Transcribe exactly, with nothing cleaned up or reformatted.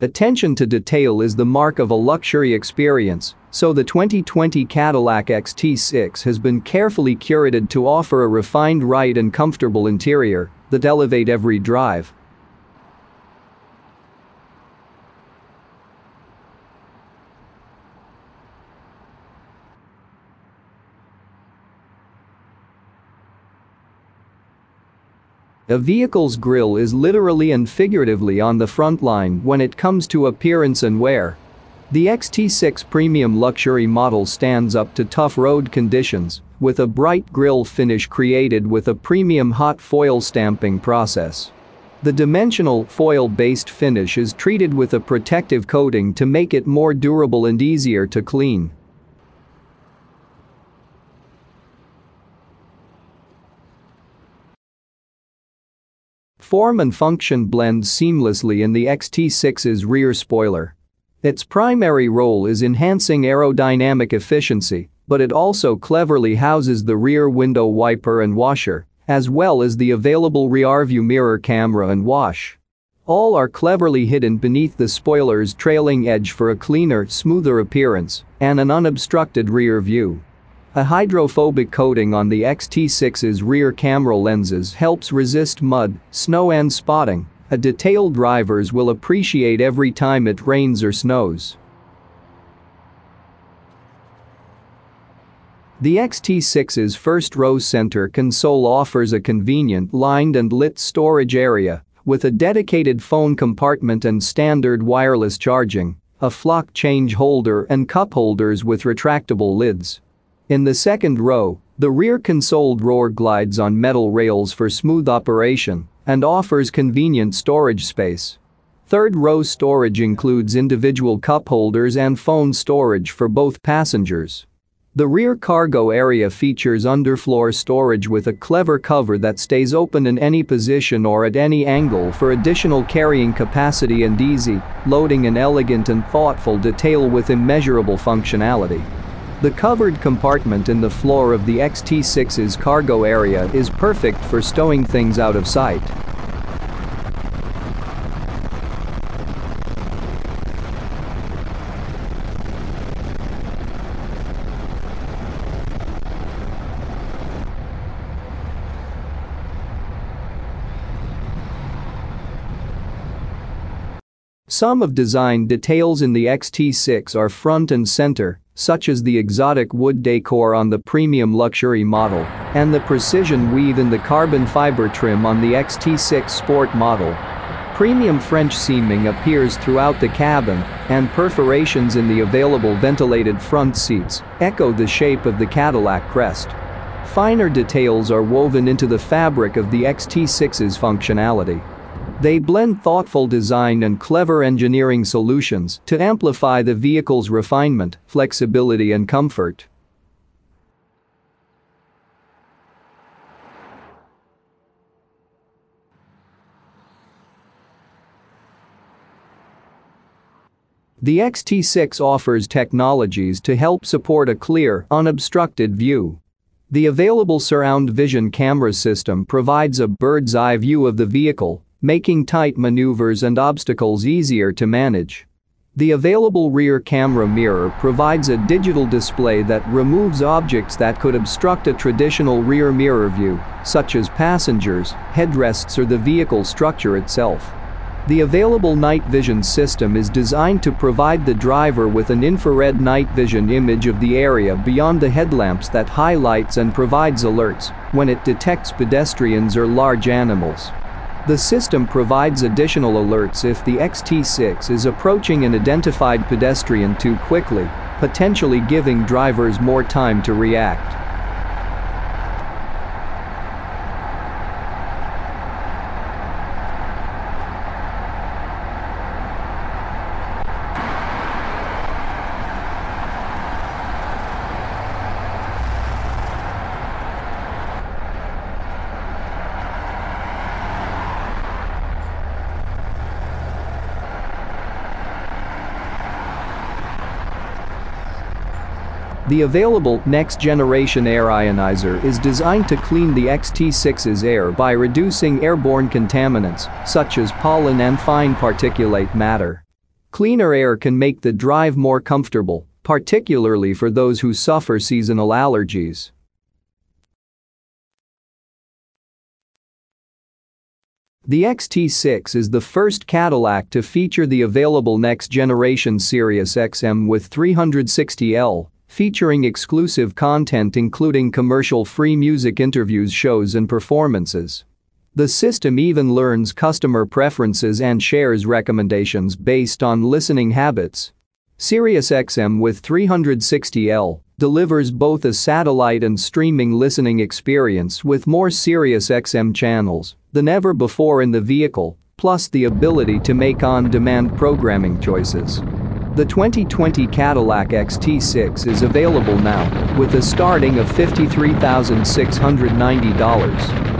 Attention to detail is the mark of a luxury experience, so the twenty twenty Cadillac X T six has been carefully curated to offer a refined ride and comfortable interior that elevate every drive. A vehicle's grille is literally and figuratively on the front line when it comes to appearance and wear. The X T six premium luxury model stands up to tough road conditions, with a bright grille finish created with a premium hot foil stamping process. The dimensional, foil-based finish is treated with a protective coating to make it more durable and easier to clean. Form and function blend seamlessly in the X T six's rear spoiler. Its primary role is enhancing aerodynamic efficiency, but it also cleverly houses the rear window wiper and washer, as well as the available rearview mirror camera and wash. All are cleverly hidden beneath the spoiler's trailing edge for a cleaner, smoother appearance and an unobstructed rear view. A hydrophobic coating on the X T six's rear camera lenses helps resist mud, snow and spotting, a detail drivers will appreciate every time it rains or snows. The X T six's first row center console offers a convenient lined and lit storage area with a dedicated phone compartment and standard wireless charging, a flock change holder and cup holders with retractable lids. In the second row, the rear console drawer glides on metal rails for smooth operation and offers convenient storage space. Third row storage includes individual cup holders and phone storage for both passengers. The rear cargo area features underfloor storage with a clever cover that stays open in any position or at any angle for additional carrying capacity and easy loading, an elegant and thoughtful detail with immeasurable functionality. The covered compartment in the floor of the X T six's cargo area is perfect for stowing things out of sight. Some of design details in the X T six are front and center, such as the exotic wood decor on the premium luxury model and the precision weave in the carbon fiber trim on the X T six Sport model. Premium French seaming appears throughout the cabin, and perforations in the available ventilated front seats echo the shape of the Cadillac crest. Finer details are woven into the fabric of the X T six's functionality. They blend thoughtful design and clever engineering solutions to amplify the vehicle's refinement, flexibility, and comfort. The X T six offers technologies to help support a clear, unobstructed view. The available surround vision camera system provides a bird's-eye view of the vehicle, making tight maneuvers and obstacles easier to manage. The available rear camera mirror provides a digital display that removes objects that could obstruct a traditional rear mirror view, such as passengers, headrests, or the vehicle structure itself. The available night vision system is designed to provide the driver with an infrared night vision image of the area beyond the headlamps that highlights and provides alerts when it detects pedestrians or large animals. The system provides additional alerts if the X T six is approaching an identified pedestrian too quickly, potentially giving drivers more time to react. The available next-generation air ionizer is designed to clean the X T six's air by reducing airborne contaminants, such as pollen and fine particulate matter. Cleaner air can make the drive more comfortable, particularly for those who suffer seasonal allergies. The X T six is the first Cadillac to feature the available next-generation SiriusXM with three sixty L, featuring exclusive content including commercial-free music interviews, shows and performances. The system even learns customer preferences and shares recommendations based on listening habits. SiriusXM with three sixty L delivers both a satellite and streaming listening experience with more SiriusXM channels than ever before in the vehicle, plus the ability to make on-demand programming choices. The twenty twenty Cadillac X T six is available now with a starting of fifty-three thousand six hundred ninety dollars.